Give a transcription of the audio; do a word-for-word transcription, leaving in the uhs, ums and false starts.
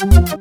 Subscribe.